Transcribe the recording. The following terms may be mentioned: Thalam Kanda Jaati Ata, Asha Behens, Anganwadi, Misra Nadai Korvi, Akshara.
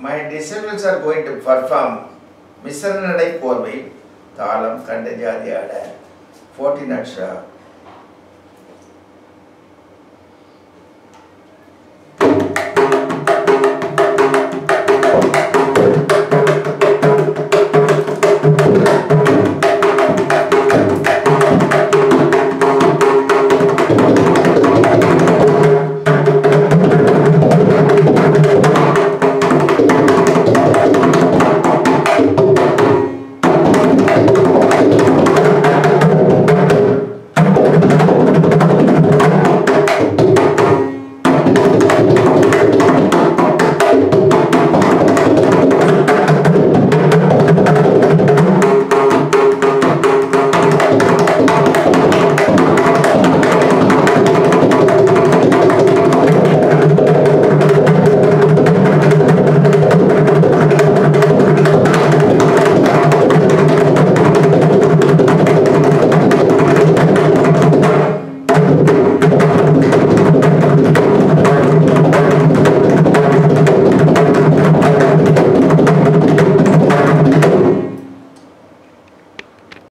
my disciples are going to perform Misra Nadai Korvi, Thalam Kanda Jaati Ata, 14 Akshara.